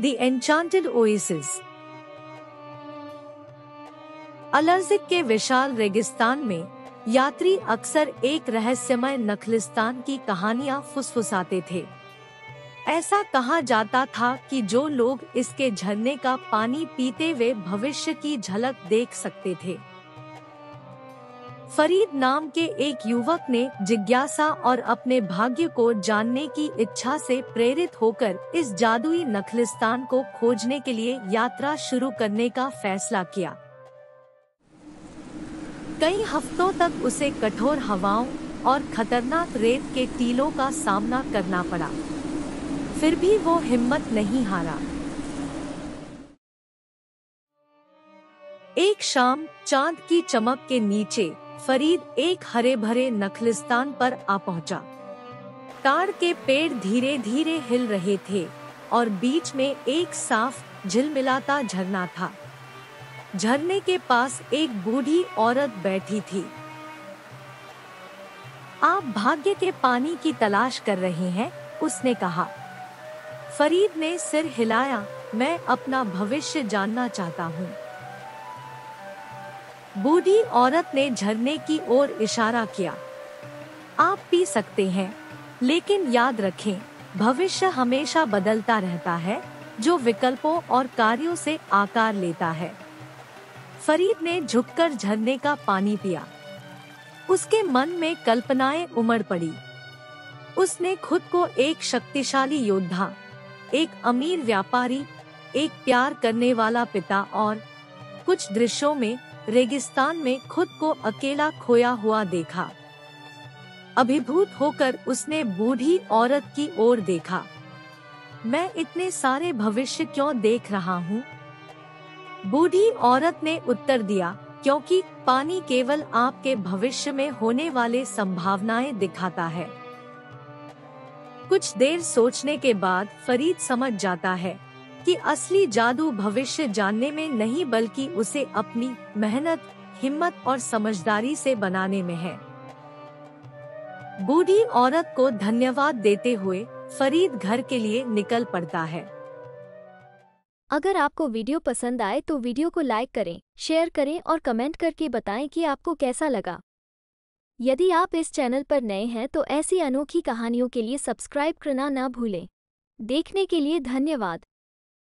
The Enchanted Oasis। Allergic के विशाल रेगिस्तान में यात्री अक्सर एक रहस्यमय नखलिस्तान की कहानियां फुसफुसाते थे। ऐसा कहा जाता था कि जो लोग इसके झरने का पानी पीते हुए भविष्य की झलक देख सकते थे। फरीद नाम के एक युवक ने जिज्ञासा और अपने भाग्य को जानने की इच्छा से प्रेरित होकर इस जादुई नखलिस्तान को खोजने के लिए यात्रा शुरू करने का फैसला किया। कई हफ्तों तक उसे कठोर हवाओं और खतरनाक रेत के टीलों का सामना करना पड़ा, फिर भी वो हिम्मत नहीं हारा। एक शाम चांद की चमक के नीचे फरीद एक हरे भरे नखलिस्तान पर आ पहुंचा। ताड़ के पेड़ धीरे धीरे हिल रहे थे और बीच में एक साफ झिलमिलाता झरना था। झरने के पास एक बूढ़ी औरत बैठी थी। आप भाग्य के पानी की तलाश कर रहे हैं, उसने कहा। फरीद ने सिर हिलाया। मैं अपना भविष्य जानना चाहता हूँ। बूढ़ी औरत ने झरने की ओर इशारा किया। आप पी सकते हैं, लेकिन याद रखें, भविष्य हमेशा बदलता रहता है, जो विकल्पों और कार्यों से आकार लेता है। फरीद ने झुककर झरने का पानी पिया। उसके मन में कल्पनाएं उमड़ पड़ी। उसने खुद को एक शक्तिशाली योद्धा, एक अमीर व्यापारी, एक प्यार करने वाला पिता और कुछ दृश्यों में रेगिस्तान में खुद को अकेला खोया हुआ देखा। अभिभूत होकर उसने बूढ़ी औरत की ओर देखा। मैं इतने सारे भविष्य क्यों देख रहा हूँ? बूढ़ी औरत ने उत्तर दिया, क्योंकि पानी केवल आपके भविष्य में होने वाले संभावनाएं दिखाता है। कुछ देर सोचने के बाद फरीद समझ जाता है कि असली जादू भविष्य जानने में नहीं, बल्कि उसे अपनी मेहनत, हिम्मत और समझदारी से बनाने में है। बूढ़ी औरत को धन्यवाद देते हुए फरीद घर के लिए निकल पड़ता है। अगर आपको वीडियो पसंद आए तो वीडियो को लाइक करें, शेयर करें और कमेंट करके बताएं कि आपको कैसा लगा। यदि आप इस चैनल पर नए हैं तो ऐसी अनोखी कहानियों के लिए सब्सक्राइब करना ना भूलें। देखने के लिए धन्यवाद।